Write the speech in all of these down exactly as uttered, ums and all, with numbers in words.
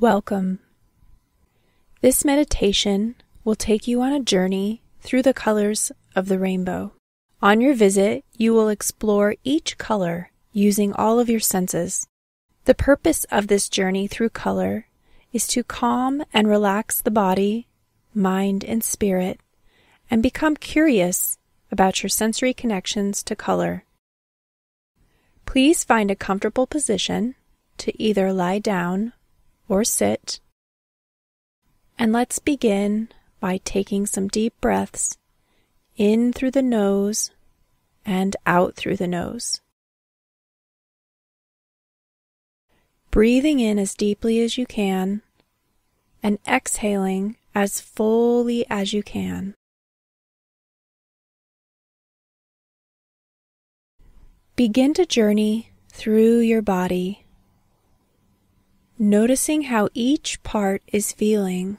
Welcome. This meditation will take you on a journey through the colors of the rainbow. On your visit, you will explore each color using all of your senses. The purpose of this journey through color is to calm and relax the body, mind, and spirit, and become curious about your sensory connections to color. Please find a comfortable position to either lie down or sit, and let's begin by taking some deep breaths in through the nose and out through the nose. Breathing in as deeply as you can and exhaling as fully as you can. Begin to journey through your body, noticing how each part is feeling.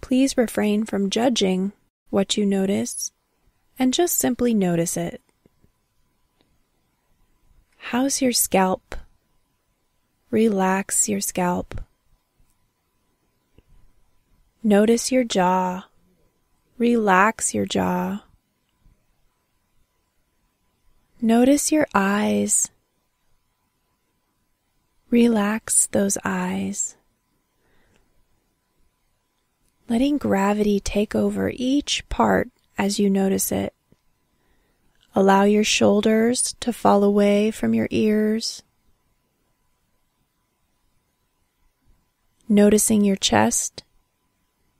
Please refrain from judging what you notice and just simply notice it. How's your scalp? Relax your scalp. Notice your jaw. Relax your jaw. Notice your eyes. Relax those eyes, letting gravity take over each part as you notice it. Allow your shoulders to fall away from your ears, noticing your chest,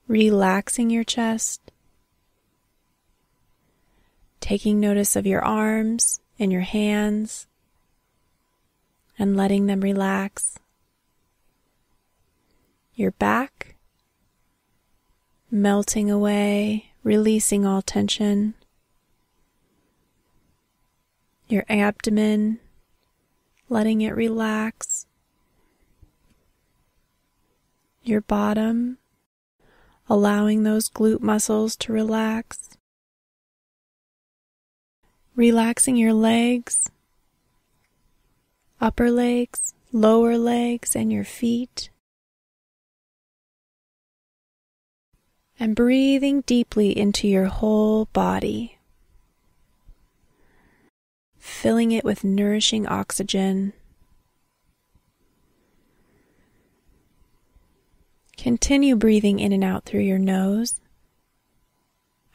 relaxing your chest, taking notice of your arms and your hands, and letting them relax. Your back, melting away, releasing all tension. Your abdomen, letting it relax. Your bottom, allowing those glute muscles to relax. Relaxing your legs, upper legs, lower legs, and your feet. And breathing deeply into your whole body, filling it with nourishing oxygen. Continue breathing in and out through your nose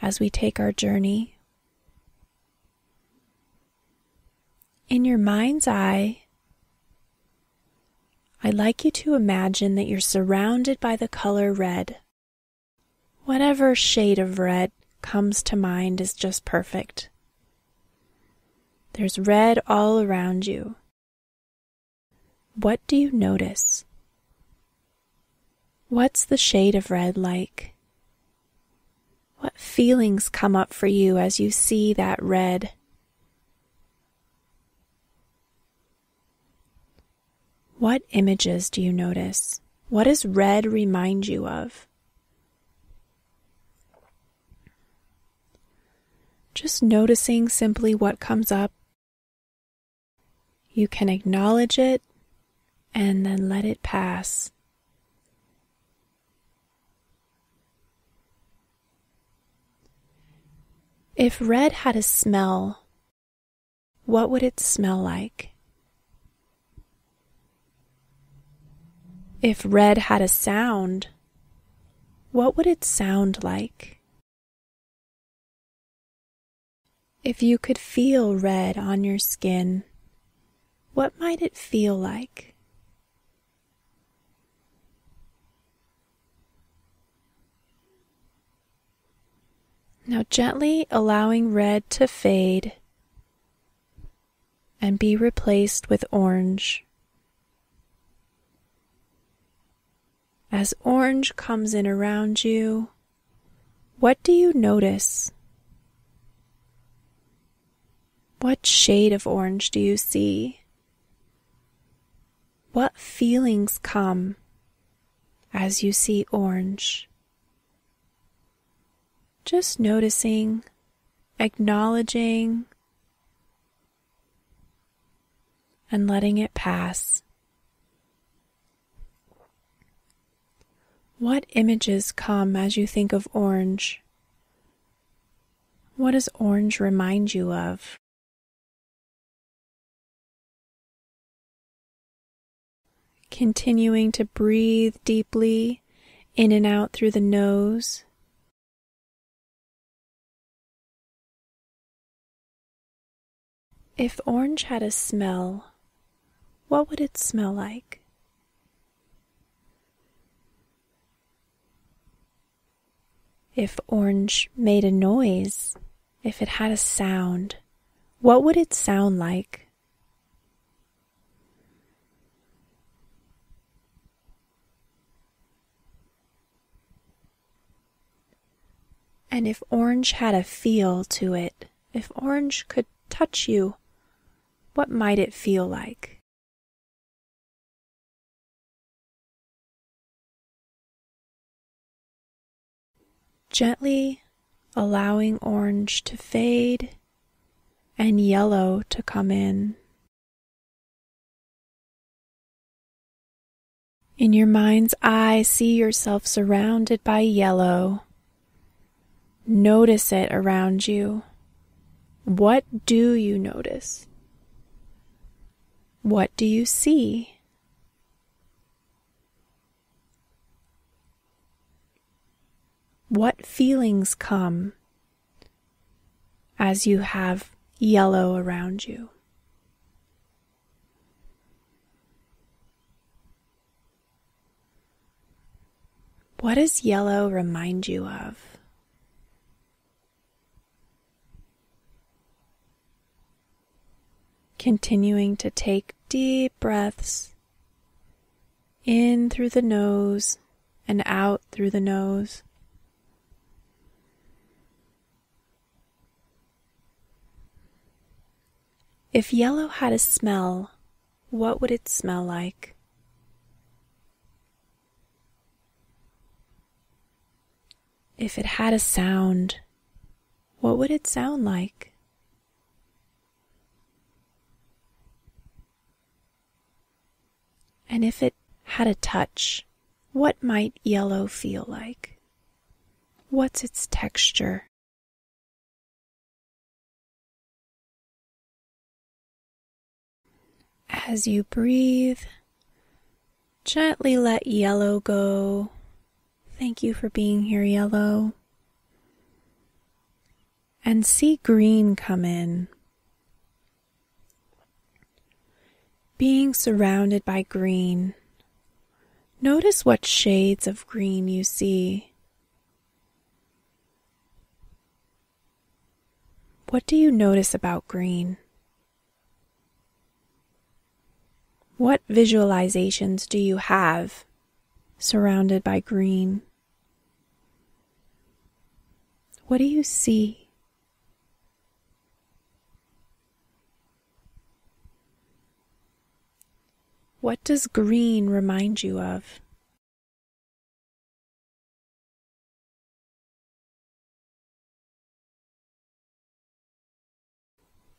as we take our journey. In your mind's eye, I'd like you to imagine that you're surrounded by the color red. Whatever shade of red comes to mind is just perfect. There's red all around you. What do you notice? What's the shade of red like? What feelings come up for you as you see that red? What images do you notice? What does red remind you of? Just noticing simply what comes up. You can acknowledge it and then let it pass. If red had a smell, what would it smell like? If red had a sound, what would it sound like? If you could feel red on your skin, what might it feel like? Now gently allowing red to fade and be replaced with orange. As orange comes in around you, what do you notice? What shade of orange do you see? What feelings come as you see orange? Just noticing, acknowledging, and letting it pass. What images come as you think of orange? What does orange remind you of? Continuing to breathe deeply in and out through the nose. If orange had a smell, what would it smell like? If orange made a noise, if it had a sound, what would it sound like? And if orange had a feel to it, if orange could touch you, what might it feel like? Gently allowing orange to fade and yellow to come in. In your mind's eye, see yourself surrounded by yellow. Notice it around you. What do you notice? What do you see? What feelings come as you have yellow around you? What does yellow remind you of? Continuing to take deep breaths in through the nose and out through the nose. If yellow had a smell, what would it smell like? If it had a sound, what would it sound like? And if it had a touch, what might yellow feel like? What's its texture? As you breathe, gently let yellow go. Thank you for being here, yellow. And see green come in. Being surrounded by green, notice what shades of green you see. What do you notice about green? What visualizations do you have surrounded by green? What do you see? What does green remind you of?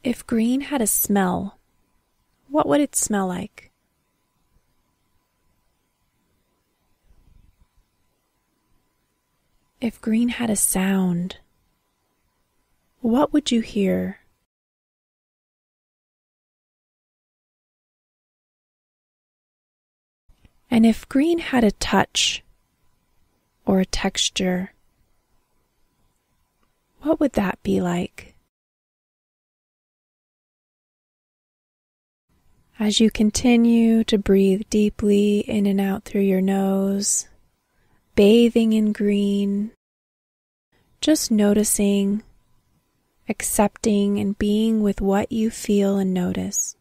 If green had a smell, what would it smell like? If green had a sound, what would you hear? And if green had a touch or a texture, what would that be like? As you continue to breathe deeply in and out through your nose, bathing in green, just noticing, accepting, and being with what you feel and notice.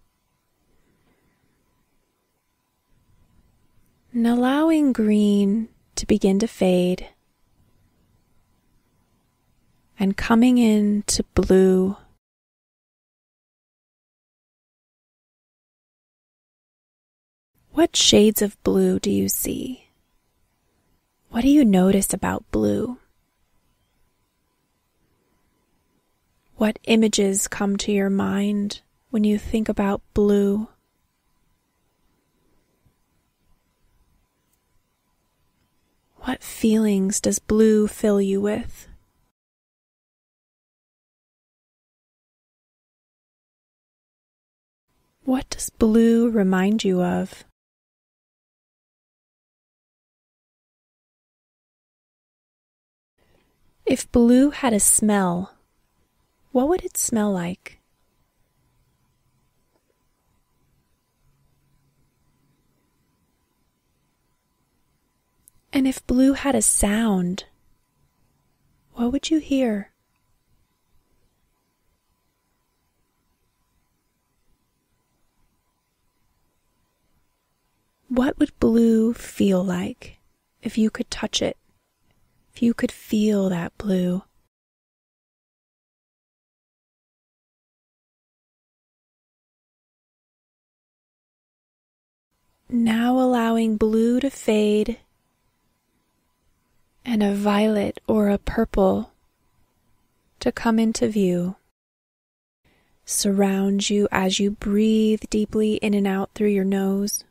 And allowing green to begin to fade and coming in to blue. What shades of blue do you see? What do you notice about blue? What images come to your mind when you think about blue? What feelings does blue fill you with? What does blue remind you of? If blue had a smell, what would it smell like? And if blue had a sound, what would you hear? What would blue feel like if you could touch it? If you could feel that blue? Now allowing blue to fade and a violet or a purple to come into view. Surround you as you breathe deeply in and out through your nose.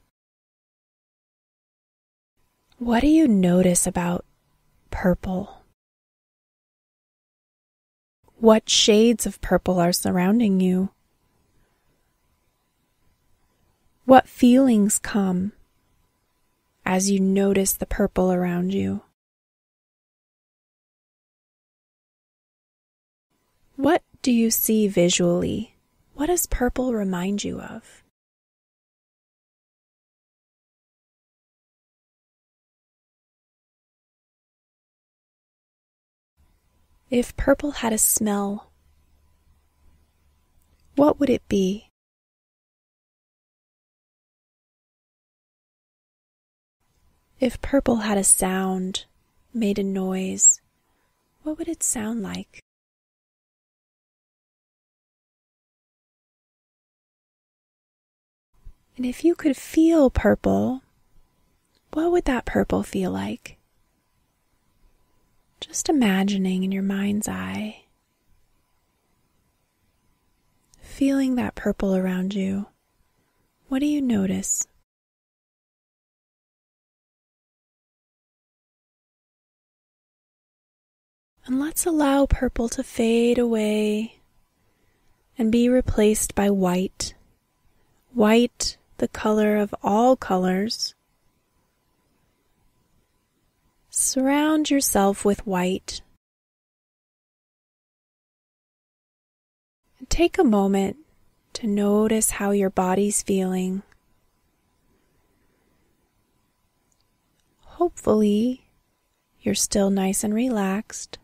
What do you notice about purple? What shades of purple are surrounding you? What feelings come as you notice the purple around you? What do you see visually? What does purple remind you of? If purple had a smell, what would it be? If purple had a sound, made a noise, what would it sound like? And if you could feel purple, what would that purple feel like? Just imagining in your mind's eye, feeling that purple around you. What do you notice? And let's allow purple to fade away and be replaced by white. White, the color of all colors. Surround yourself with white. Take a moment to notice how your body's feeling. Hopefully, you're still nice and relaxed.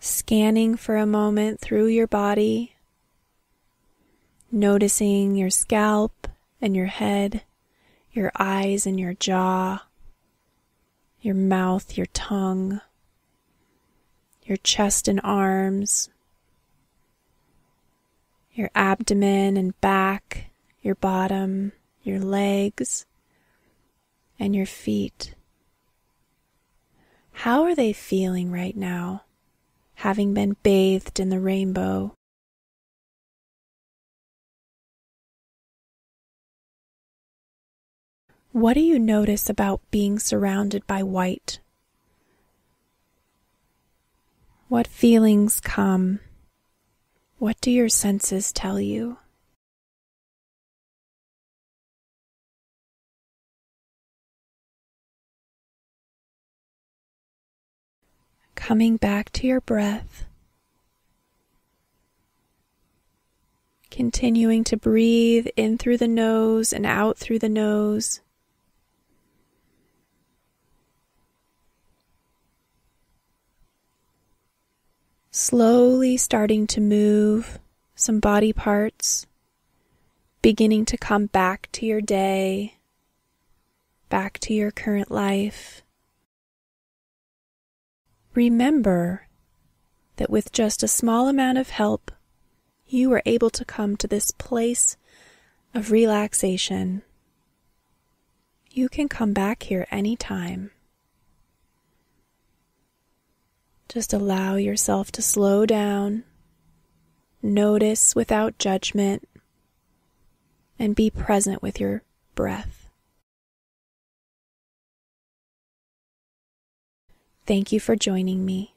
Scanning for a moment through your body, noticing your scalp and your head, your eyes and your jaw, your mouth, your tongue, your chest and arms, your abdomen and back, your bottom, your legs, and your feet. How are they feeling right now, having been bathed in the rainbow? What do you notice about being surrounded by white? What feelings come? What do your senses tell you? Coming back to your breath. Continuing to breathe in through the nose and out through the nose. Slowly starting to move some body parts, beginning to come back to your day, back to your current life. Remember that with just a small amount of help, you are able to come to this place of relaxation. You can come back here anytime. Just allow yourself to slow down, notice without judgment, and be present with your breath. Thank you for joining me.